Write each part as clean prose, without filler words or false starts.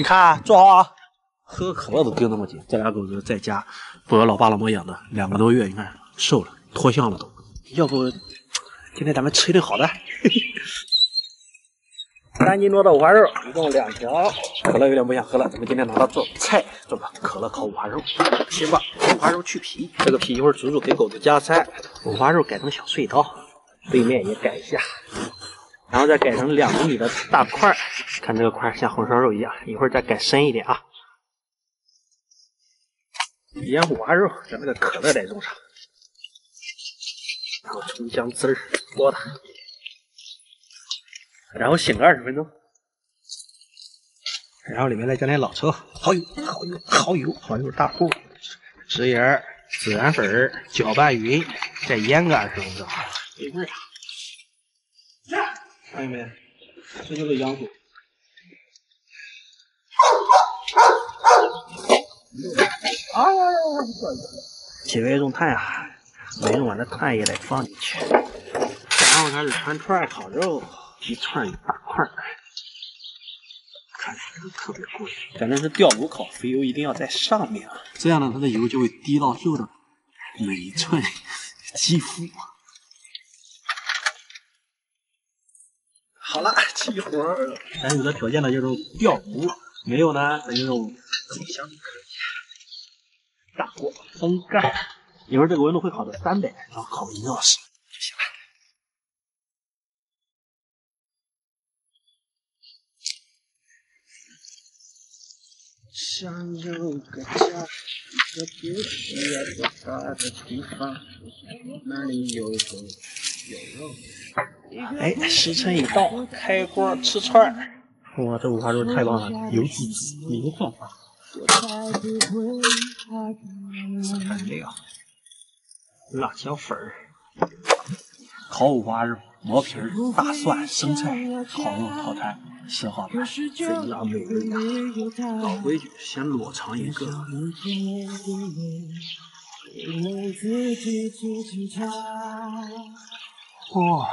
你看，坐好啊。喝可乐都盯那么紧，这俩狗子在家不我老爸老妈养的，2个多月，你看瘦了，脱相了都。要不今天咱们吃一顿好的？3斤多的五花肉，一共2条。可乐有点不想喝了，咱们今天拿它做菜，做吧。可乐烤五花肉，西瓜五花肉去皮，这个皮一会儿煮给狗子加餐。五花肉改成小碎刀，背面也改一下。 然后再改成2厘米的大块，看这个块像红烧肉一样，一会儿再改深一点啊。腌五花肉，咱这个可乐得用上，然后葱姜汁儿拨它，然后醒个20分钟，然后里面再加点老抽、蚝油、大户、食盐、孜然粉，搅拌匀，再腌个20分钟，没味儿了。 看见没？这就是养狗。哎呀呀！几位用炭啊，没用完的炭也得放进去。然后开始穿串烤肉，一串一大块，看着特别过瘾。咱这是吊炉烤，肥油一定要在上面啊，这样呢，它的油就会滴到肉的每一寸肌肤。 好了，齐活儿。咱有的条件呢就是吊炉，没有呢咱就用烤箱就可以。大火风干，一会儿这个温度会烤到300，然后烤1个小时就行了。想有个家，这不是要多大的地方，那里有肉。 哎，时辰已到，开锅吃串儿。哇，这五花肉太棒了，油滋滋，明晃晃。看这个，辣椒粉儿，烤五花肉，磨皮儿，大蒜、生菜，烤肉套餐4号盘，非常美味呀。老规矩，先裸尝一个。 哇、哦，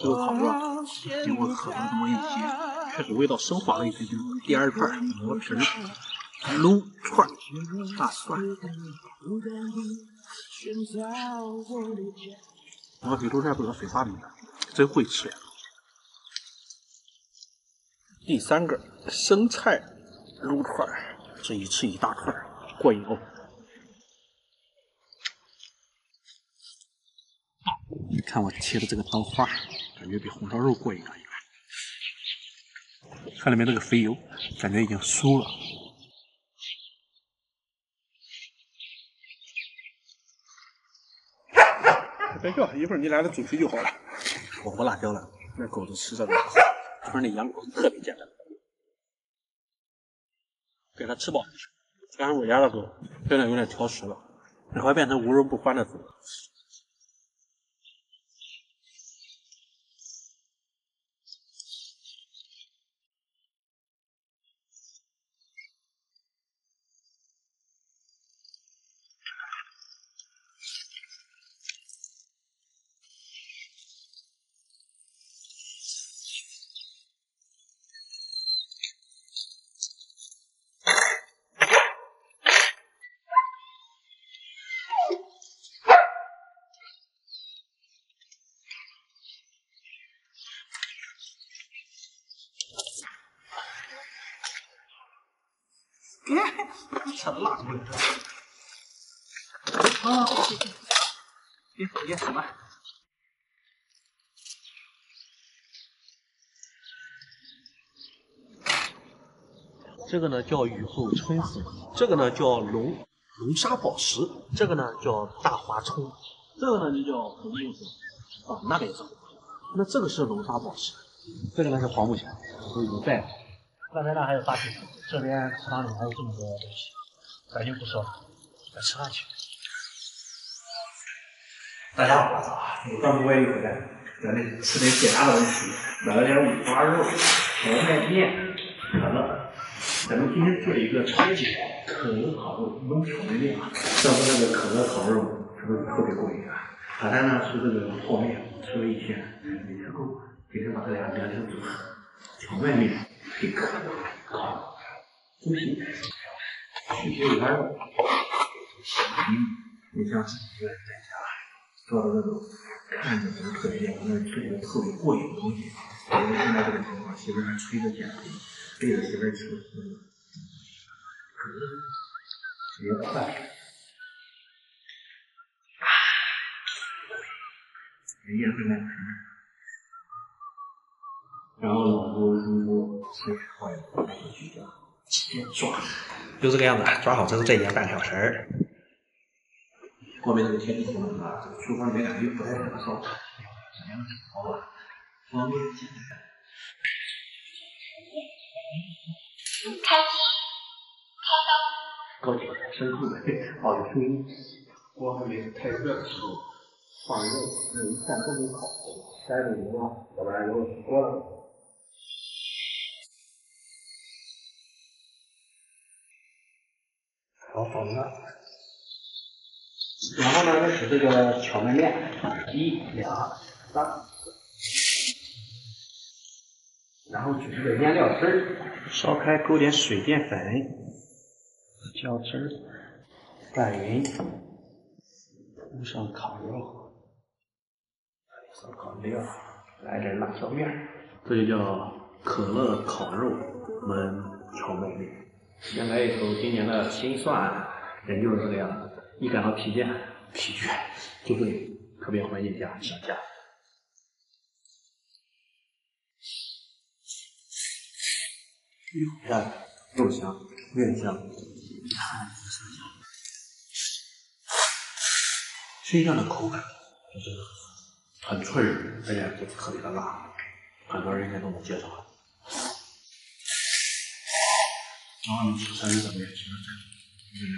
这个烤肉经过可乐这么一煎，确实味道升华了一些。第2串磨皮儿，撸串，大蒜，磨皮撸串不能水发明的，真会吃呀。第3个生菜撸串，这一吃一大串，过瘾哦。 你看我切的这个刀花，感觉比红烧肉过瘾啊！看里面那个肥油，感觉已经酥了。别笑，一会儿你来了煮皮就好了。我不辣椒了，那狗子吃这个，村里养狗特别简单，给它吃饱。加上我家的狗真的有点挑食了，你会变成无肉不欢的狗。 扯的辣出来了！啊，别扯了！这个呢叫雨后春笋，这个呢叫龙沙宝石，这个呢叫大花葱，这个呢就叫红木笋啊，那个也是。那这个是龙沙宝石，这个呢是黄木笋，都已经带了。 那边呢还有大铁锅，这边食堂里还有这么多东西，咱就不说了，咱吃饭去。大家好，我刚从外地回来，咱这吃点解辣的东西，买了点五花肉、荞麦面、可乐。咱们今天做一个川姐可乐烤肉焖荞麦面啊，上次那个可乐烤肉是不是特别过瘾啊？反正呢吃这个泡面吃了1天没吃够，今天把这两个组合荞麦面。 给可乐烤，就是，你像在家抓到那种看着不是特别亮，但是吹着特别过瘾的东西，我们现在这个情况，媳妇还吹着剪子，背着媳妇吃，可能也快。 爷爷会卖吃，然后老婆说：“其实我也不太会睡觉，先抓。”就这个样子，抓好之后再腌半小时。外面那个天气挺冷的，厨房里面感觉不太冷，烧什么样的好吧？方便简单。开机，开灯。高级，深度的，好的声音。外面太热的时候。 放肉，那一看都没烤，塞着油啊，要不然油吃多了。好粉啊！然后呢，开始这个荞麦面，1、2、3，然后煮这个腌料汁儿，烧开勾点水淀粉，料汁儿，拌匀，铺上烤肉。 烤料，来点辣椒面，这就叫可乐烤肉焖荞麦面。先来一首今年的新蒜，人就是这个样子，一感到疲倦就会特别怀念家，想家。你看，肉香，面香，身上的口感，真的。 很脆弱，而且不是特别的辣，很多人应该都能接受。然后你吃三十怎么样？其实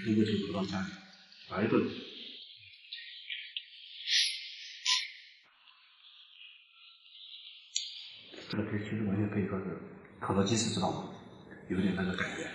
这个都会回到家里来一顿。这个其实完全可以说是烤肉鸡翅，知道吗？有点那个感觉。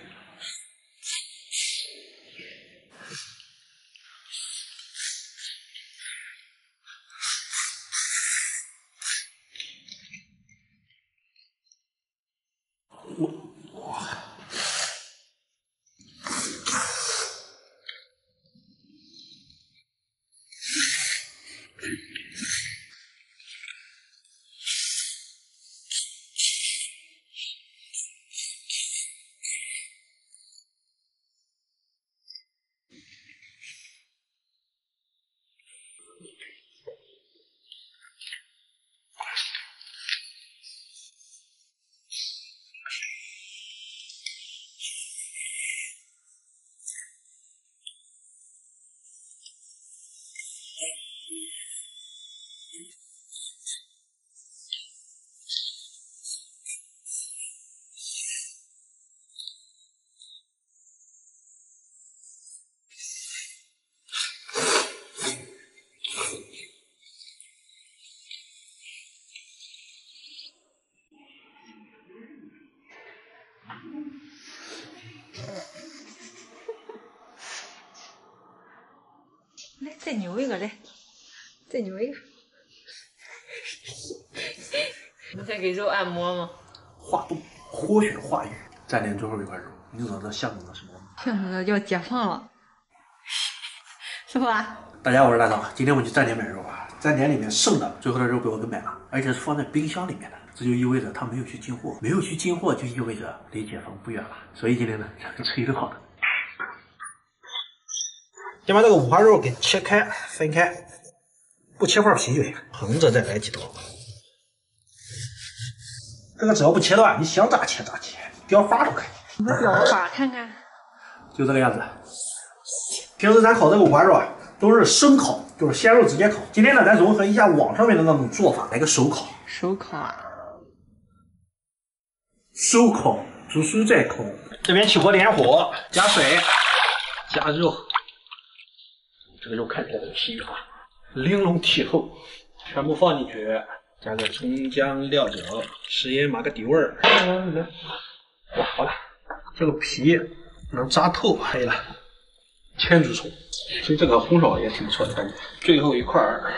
再扭一个来，再扭一个。你在给肉按摩吗？化冻，活血化瘀。蘸点最后一块肉，你瞅这象征着什么？象征着要解放了，是吧？大家，我是大张，今天我去站点买肉啊，站点里面剩的最后的肉被我给买了，而且是放在冰箱里面的，这就意味着他没有去进货，没有去进货就意味着离解放不远了。所以今天呢，咱们吃一顿好的。 先把这个五花肉给切开，分开，不切块皮就行。横着再来几刀。这个只要不切断，你想咋切咋切，雕花都可以。你们雕花看看。就这个样子。平时咱烤这个五花肉啊，都是生烤，就是鲜肉直接烤。今天呢，咱融合一下网上面的那种做法，来个手烤。手烤啊。手烤，煮熟再烤。这边起锅点火，加水，加肉。 这个肉看起来很细啊，玲珑剔透，全部放进去，加个葱姜料酒，食盐码个底味儿。好了，这个皮能扎透，可以了。千足虫，其实这个红烧也挺不错的感觉。最后一块儿，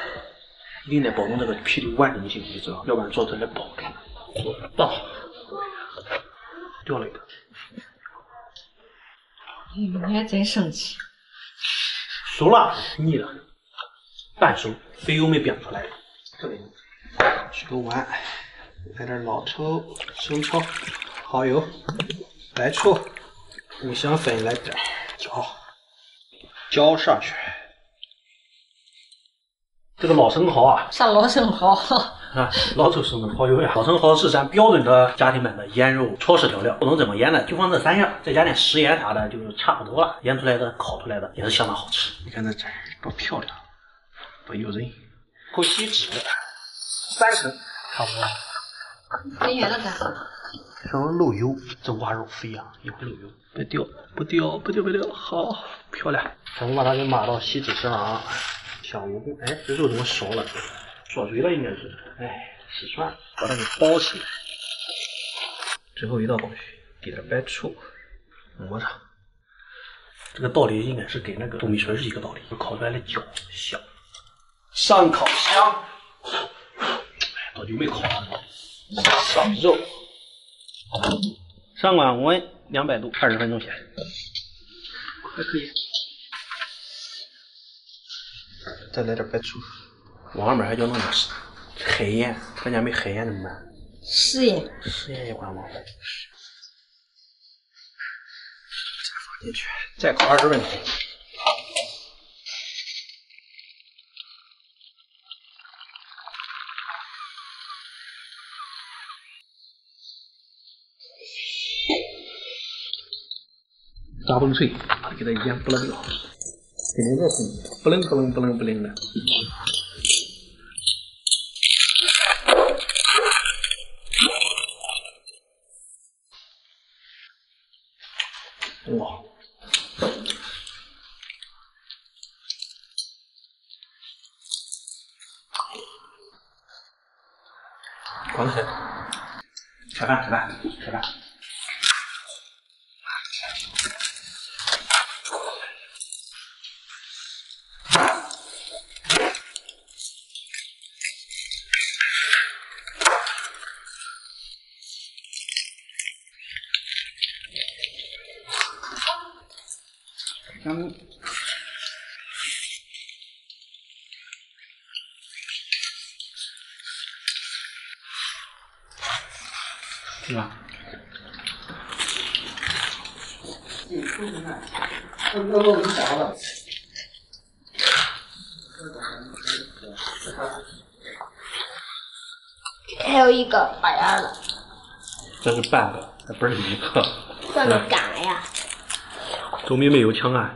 一定得保证这个皮的完整性，你知道，要不然做出来不好看。棒，掉了一个。你还真生气？熟了，腻了，半熟，肥油没煸出来。这里取个碗，来点老抽、生抽、蚝油、白醋、五香粉，来点浇上去。这个老生蚝啊，啥老生蚝？啊，老抽生的蚝油呀。老生蚝是咱标准的家庭版的腌肉超市调料，不能怎么腌呢？就放这3样，再加点食盐啥的，就是差不多了。腌出来的、烤出来的也是相当好吃。你看这汁多漂亮，多诱人。够锡纸3层，差不多。分圆了干啥？稍微漏油，整瓜肉肥羊也会漏油，别掉，不掉，不掉，不掉，好漂亮。咱们把它给码到锡纸上啊。小蜈蚣，哎，这肉怎么熟了？锁嘴了应该是，哎，洗涮，把它给包起来。最后一道工序，给点白醋，磨它。这个道理应该是给那个东北纯是一个道理，烤出来的焦香。上烤箱，哎，多久没烤了？上肉，上管温200度，20分钟前。还可以。再来点白醋。往上面还要弄点海盐，咱家没海盐怎么办？食盐，食盐也管往外。再放进去，再烤20分钟。炸崩脆，把它给它腌不楞掉，给它热烘，不楞不楞不楞不楞的。哇！光吃，吃饭吃饭吃饭。是吧？你出去看，那我们啥了？还有一个板样的。这是半个，还不是一个。这么赶呀？周密没有枪啊。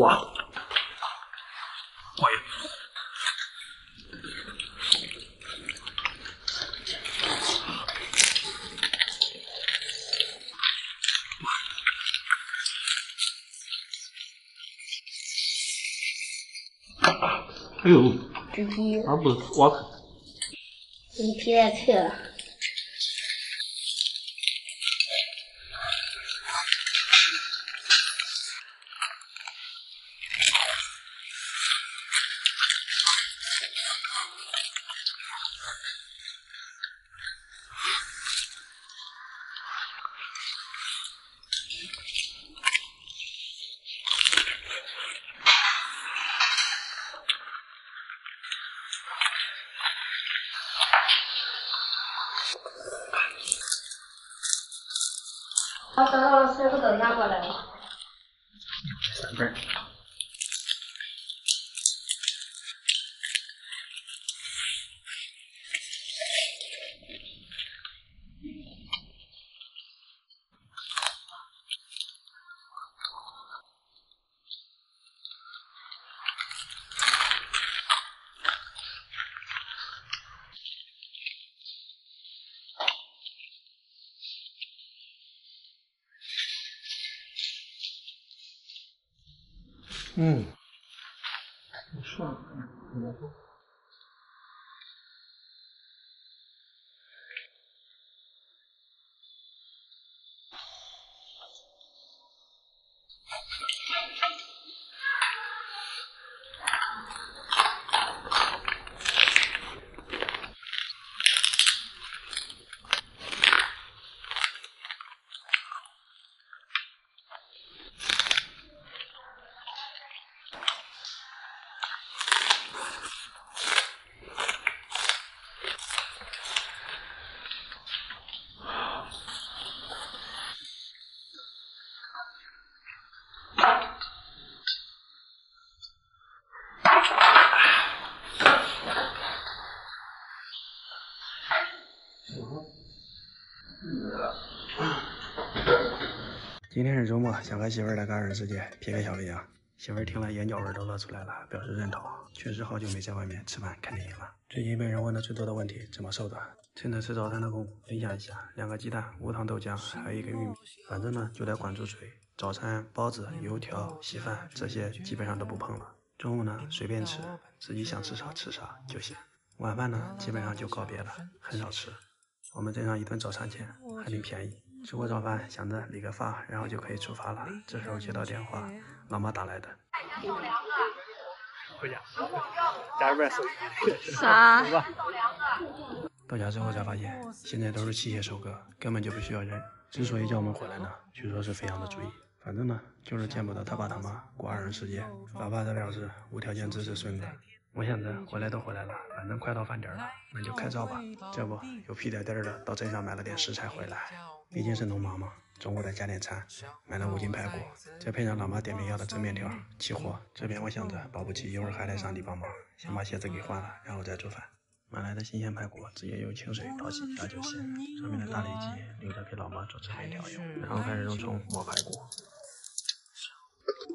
哇！哎呦！猪皮啊不是我啃。你皮太脆了。张老师，我等一下过来了。3份。嗯，你说呢？今天是周末，想和媳妇儿来个二人世界 PK 小飞啊！媳妇儿听了眼角纹都乐出来了，表示认同。确实好久没在外面吃饭看电影了。最近被人问的最多的问题，怎么瘦的？趁着吃早餐的功夫分享一下：2个鸡蛋、无糖豆浆，还有1根玉米。反正呢，就得管住嘴。早餐包子、油条、稀饭这些基本上都不碰了。中午呢，随便吃，自己想吃啥吃啥就行。晚饭呢，基本上就告别了，很少吃。我们镇上一顿早餐钱还挺便宜。 吃过早饭，想着理个发，然后就可以出发了。这时候接到电话，老妈打来的。回家，家里边收钱。啥？到家之后才发现，现在都是器械收割，根本就不需要人。之所以叫我们回来呢，据说是肥羊的主意。反正呢，就是见不得他爸他妈过二人世界。老爸这表示无条件支持孙子。我想着回来都回来了，反正快到饭点了，那就开灶吧。这不，又屁颠颠的到镇上买了点食材回来。 毕竟是农忙嘛，中午得加点餐，买了5斤排骨，再配上老妈点名要的蒸面条，起火。这边我想着保不齐一会儿还得上你帮忙，先把鞋子给换了，然后再做饭。买来的新鲜排骨直接用清水淘洗一下就行，上面的大里脊留着给老妈做蒸面条用。然后开始用葱磨排骨，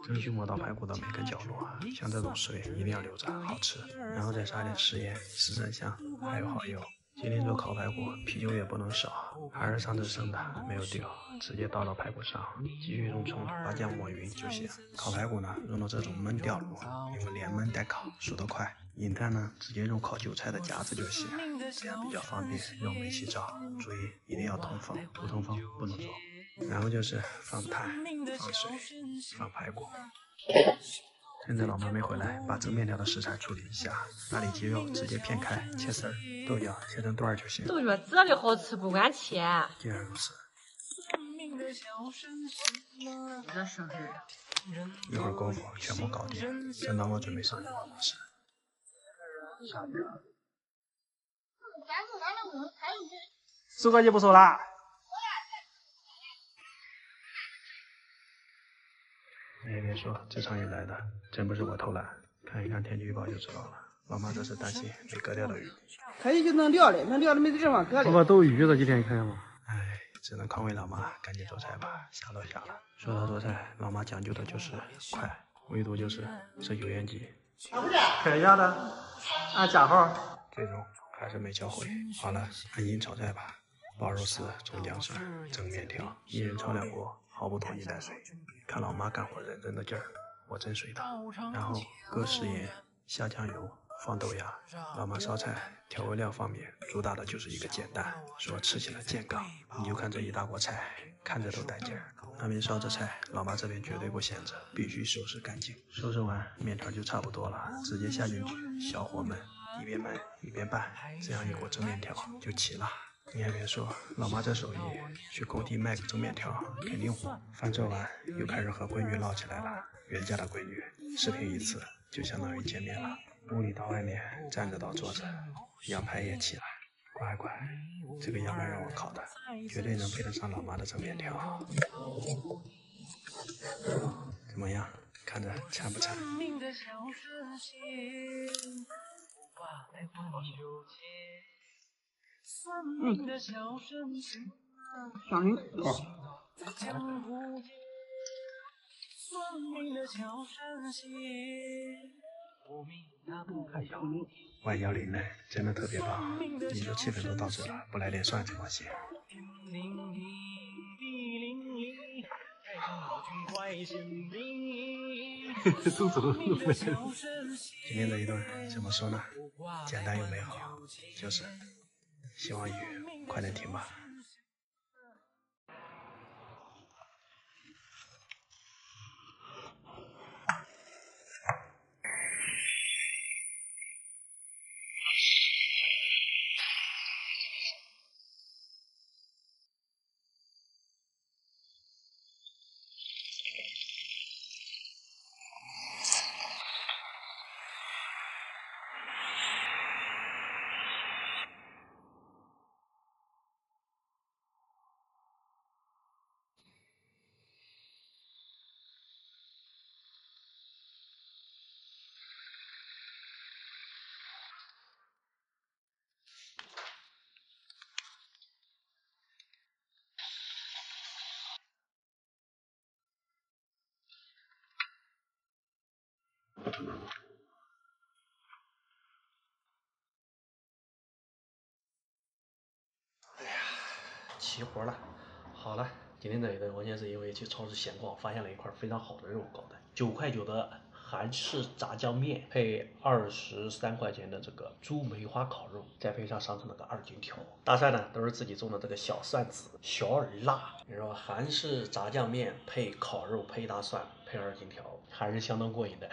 争取磨到排骨的每个角落，像这种碎一定要留着，好吃。然后再撒点食盐、十三香，还有蚝油。 今天做烤排骨，啤酒也不能少，还是上次剩的没有掉，直接倒到排骨上，继续用葱把酱抹匀就行。烤排骨呢，用到这种焖吊炉，因为连焖带烤，熟得快。饮蛋呢，直接用烤韭菜的夹子就行，这样比较方便，肉没起罩。注意一定要通风，不通风不能做。然后就是放炭、放水、放排骨。趁着老妈没回来，把蒸面条的食材处理一下。大里脊肉直接片开切丝儿，豆角切成段儿就行。都觉这里好吃，不敢切。既然如此，这是一会儿功夫全部搞定。正当我准备上厨房时，啥事儿？苏哥就不收啦。 你也别说，这场雨来的真不是我偷懒，看一看天气预报就知道了。老妈这是担心没割掉的鱼，可以就能钓了，能钓的没地方割了。我把都鱼了，今天你看见吗？哎，只能宽慰老妈，赶紧做菜吧，啥都下了。说到做菜，老妈讲究的就是快，唯独就是这油烟机，改一下的，按假号。最终还是没教会。好了，按斤炒菜吧，包肉丝、葱姜蒜、蒸面条，一人炒2锅。 毫不拖泥带水，看老妈干活认真的劲儿，我真随她。然后搁食盐，下酱油，放豆芽。老妈烧菜，调味料方面主打的就是一个简单，说吃起来健康。你就看这一大锅菜，看着都带劲儿。那边烧着菜，老妈这边绝对不闲着，必须收拾干净。收拾完，面条就差不多了，直接下进去，小火焖，一边焖一边拌，这样一锅蒸面条就齐了。 你还别说，老妈这手艺，去工地卖个蒸面条肯定火。饭做完，又开始和闺女唠起来了。袁家的闺女，视频一次就相当于见面了。屋里到外面，站着到坐着，羊排也起来。乖乖，这个羊排让我烤的，绝对能配得上老妈的蒸面条。怎么样？看着馋不馋？ 响铃，好。110呢，真的特别棒。你说气氛都到这了，不来点蒜怎么行？都走了。今天这一顿怎么说呢？简单又美好，就是。 希望雨快点停吧。哎呀，齐活了！好了，今天这一顿完全是因为去超市闲逛，发现了一块非常好的肉搞的，9.9块的韩式炸酱面，配23块钱的这个猪梅花烤肉，再配上上次那个二荆条。大蒜呢都是自己种的这个小蒜子，小而辣。你说韩式炸酱面配烤肉配大蒜配二荆条，还是相当过瘾的。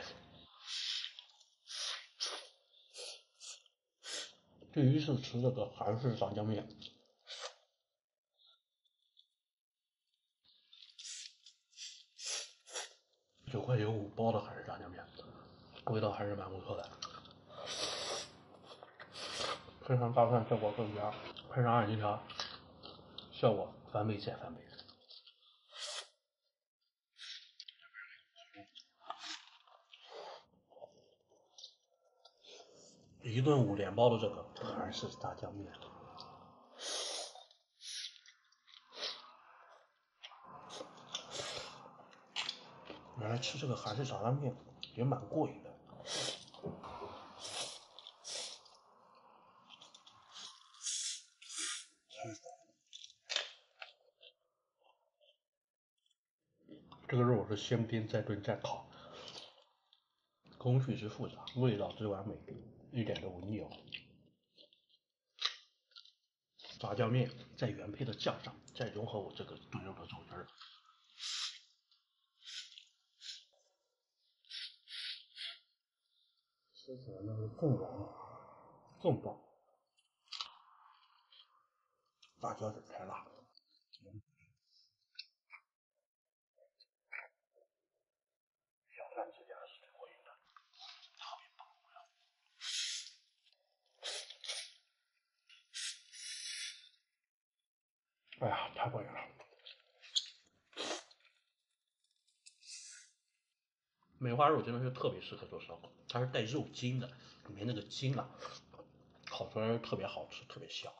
对于是吃这个韩式炸酱面，9.95包的韩式炸酱面，味道还是蛮不错的。配上大蒜效果更佳，配上二荆条，效果翻倍再翻倍。一顿5连包的这个韩式炸酱面，原来吃这个韩式炸酱面也蛮过瘾的。这个肉是先煸再炖再烤，工序之复杂，味道之完美。 一点都不腻哦！炸酱面在原配的酱上，再融合我这个炖肉的肉汁儿，吃起来那是更软、更棒。辣椒是太辣。 哎呀，太过瘾了！梅花肉真的是特别适合做烧烤，它是带肉筋的，里面那个筋啊，烤出来特别好吃，特别香。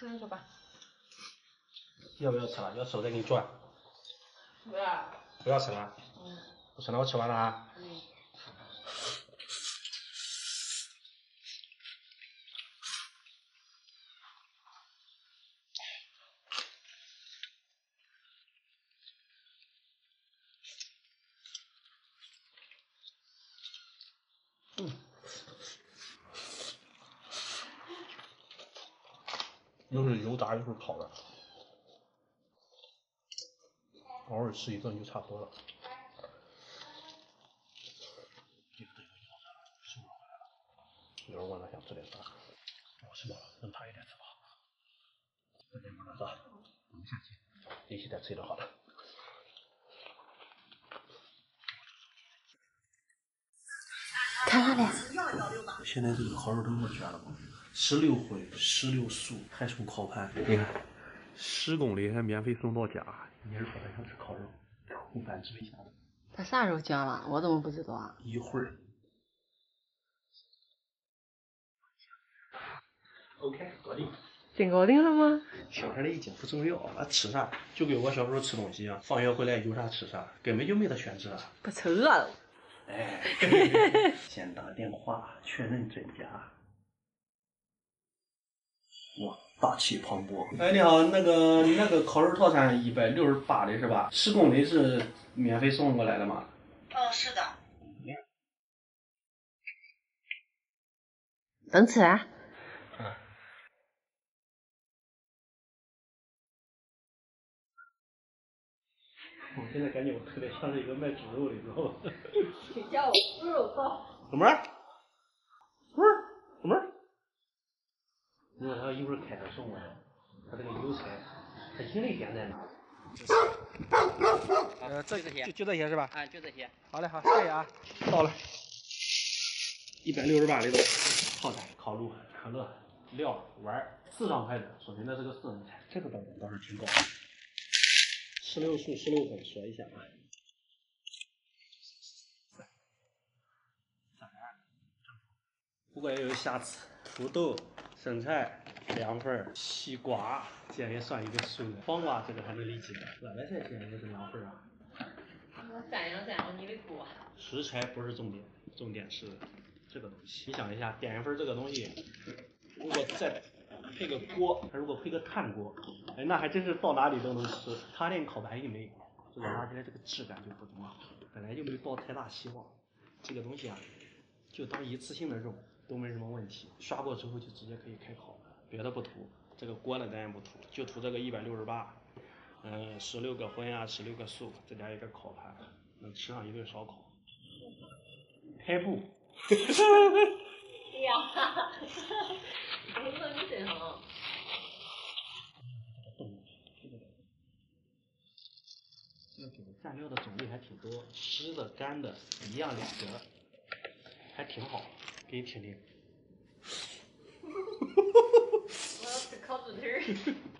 那你说吧，要不要吃了？要吃我再给你做。不要。不要吃了。嗯。不吃了，我吃完了啊。嗯。嗯。 又是油炸又是烤的，偶尔吃一顿就差不多了。有人问了想吃点啥，我吃饱了，能差一点吃饱。那先不能了，我们下期一起再吃一顿好了。 看啥嘞？现在这个烤肉都这么卷了吗？16荤16素，还送烤盘。你看，10公里还免费送到家。你是说他想吃烤肉，扣饭吃一下。他啥时候讲了？我怎么不知道啊？一会儿。OK， 搞定。真搞定了吗？想啥的已经不重要了，吃啥就跟我小时候吃东西一样，放学回来有啥吃啥，根本就没得选择。不吃饿了。 哎，先打电话确认真假。哇，大气磅礴。哎，你好，那个烤肉套餐168的是吧？10公里是免费送过来的吗？哦，是的。等吃啊。嗯。我现在感觉我特别像是一个卖猪肉的，你知道吗？你叫我猪肉包？小妹儿，不是小妹儿，你看他一会儿开车送过来，他这个油菜，他盈利点在哪？就这些是吧？啊，就这些。好嘞，好，谢谢啊。到了，168里头。泡菜、烤鹿、可乐、料、丸，4张筷子，说明那是个4人菜。这个标准倒是挺高的。16素16粉，说一下啊。不过也有瑕疵，土豆、生菜。 2份，西瓜竟然也算一个素的，黄瓜这个还能理解，辣白菜竟然也是2份啊！我赞扬你的锅。食材不是重点，重点是这个东西。你想一下，点1份这个东西，如果再配个锅，它如果配个炭锅，哎，那还真是到哪里都能吃。他连烤盘也没有，这个拿起来这个质感就不怎么好，本来就没抱太大希望。这个东西啊，就当一次性的肉都没什么问题，刷过之后就直接可以开烤了。 别的不涂，这个锅呢咱也不涂，就涂这个168，16个荤啊，16个素，再加一个烤盘，能吃上一顿烧烤。开步。哎呀，我说你真好。这个蘸料的种类还挺多，湿的、干的，一样2折，还挺好，给你听听。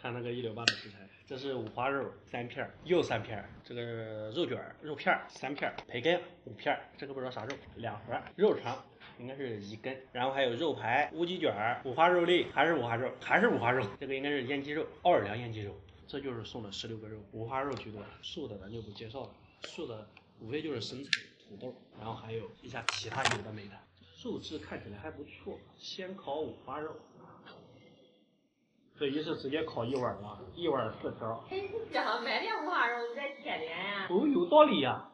看那个168的食材，这是五花肉3片，又3片，这个肉卷肉片3片，培根5片，这个不知道啥肉，2盒，肉肠应该是1根，然后还有肉排、乌鸡卷、五花肉类，还是五花肉，这个应该是腌鸡肉，奥尔良腌鸡肉，这就是送了16个肉，五花肉居多，素的咱就不介绍了，素的无非就是生菜、土豆，然后还有一下其他有的没的，肉质看起来还不错，先烤五花肉。 这一次直接烤1碗了，1碗4条。哎，你这样买点五花肉再切点呀？哦，有道理呀、啊。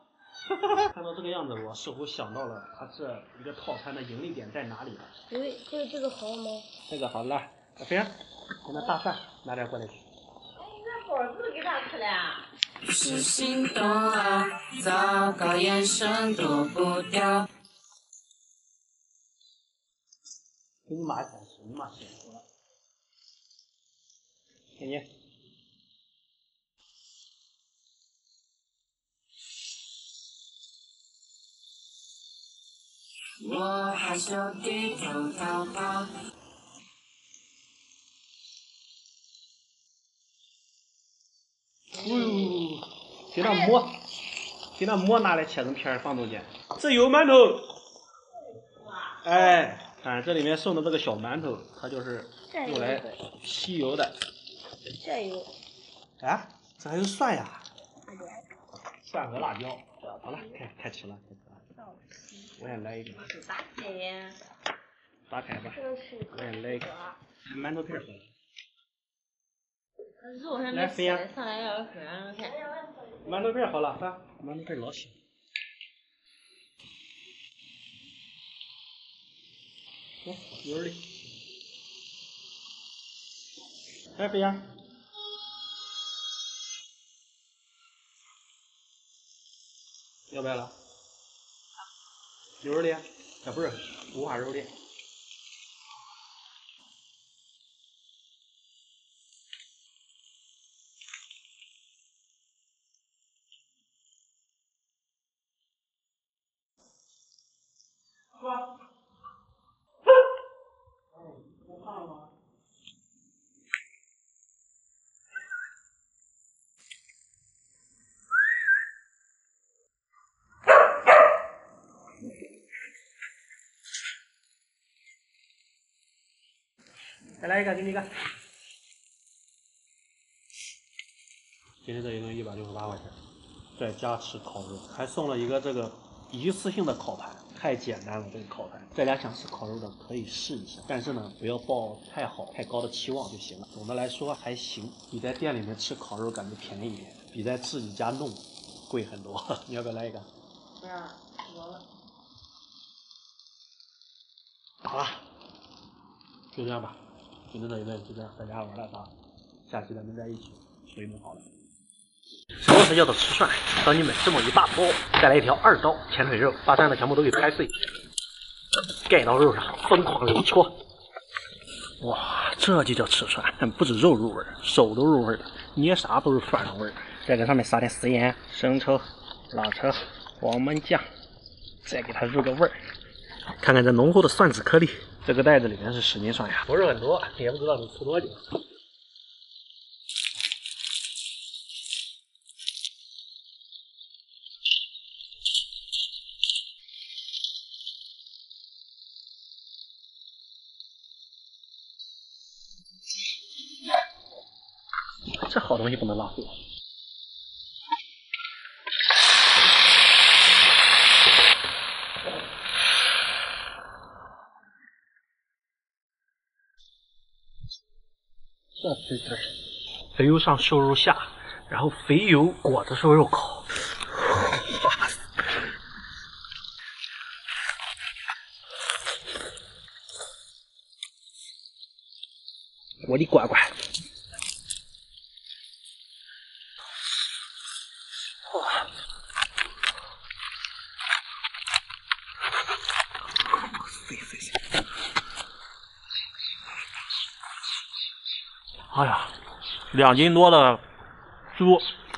看到这个样子，我似乎想到了它这一个套餐的盈利点在哪里了。因为这个好吗？这个好了，飞儿，给那大蒜拿点过来。哎，那包子给他吃了。是心动啊，糟糕，眼神躲不掉。给你妈钱吃，你妈钱多了。 给你，我害羞低头逃跑。呜，给那馍，给那馍拿来切成片放中间。这有馒头。哎，看这里面送的这个小馒头，它就是用来吸油的。 这有，啊，这还有蒜呀，蒜和辣椒。好了，开吃了。我也来一个。打开呀。打开吧。我也来一个。馒头片。肉还没切，上来要喝，你看。馒头片好了，看，馒头片老小。来，油里。来，飞呀。 要不要了？牛肉的，啊不是五花肉的。哇！我胖吗？再来一个，给你一个。其实这一顿168块钱，再加吃烤肉，还送了一个这个一次性的烤盘，太简单了这个烤盘。大家想吃烤肉的可以试一下，但是呢，不要抱太高的期望就行了。总的来说还行，比在店里面吃烤肉感觉便宜一点，比在自己家弄贵很多。你要不要来一个？不要，我了。好了，就这样吧。 今天的一顿就这样，大家玩了吧？下期咱们在一起回弄好了。什么才叫做吃蒜？当你买这么一大包，再来一条2刀前腿肉，把上的全部都给拍碎，盖到肉上，疯狂揉搓。哇，这就叫吃蒜！不止肉入味，手都入味了，捏啥都是蒜的味儿。再给上面撒点食盐、生抽、老抽、黄焖酱，再给它入个味儿。看看这浓厚的蒜子颗粒。这个袋子里面是10斤蒜芽，不是很多，也不知道能出多久。 这好东西不能浪费。这对对，肥油上瘦肉下，然后肥油裹着瘦肉烤。哇塞！我的乖乖！ 哎呀，2斤多的猪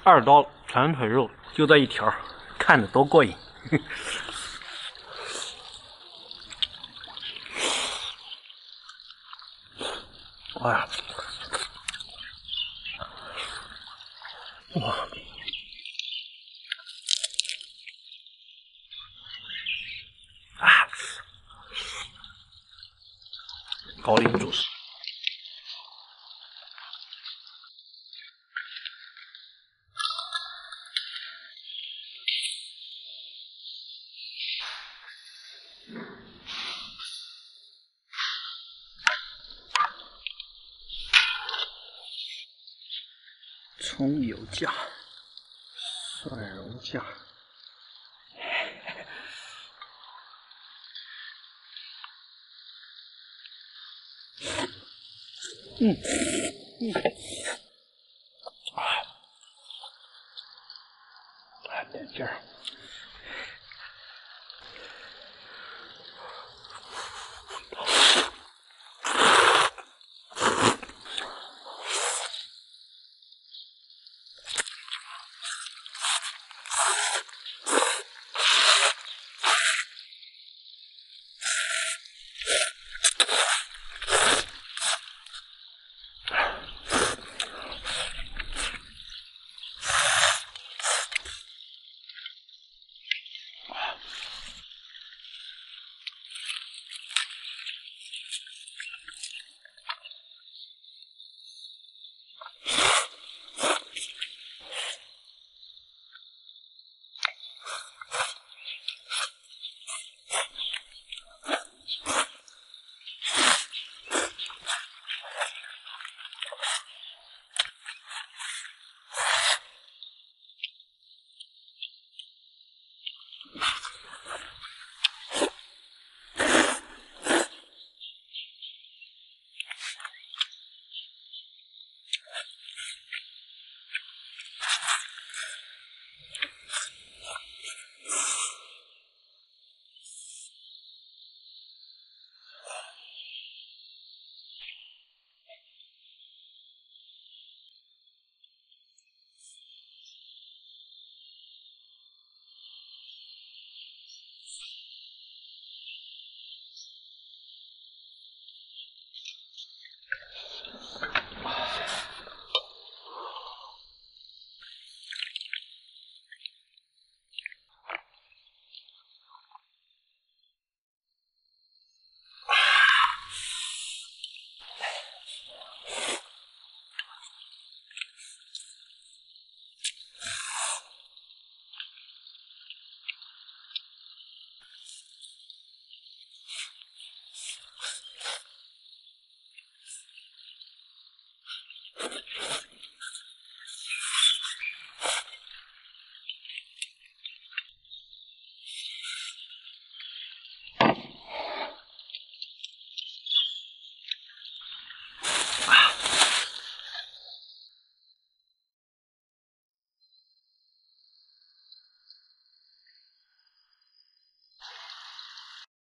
2刀全腿肉，就这一条，看着多过瘾！哎呀，哇！ 高岭主食，葱油酱，蒜蓉酱。 嗯。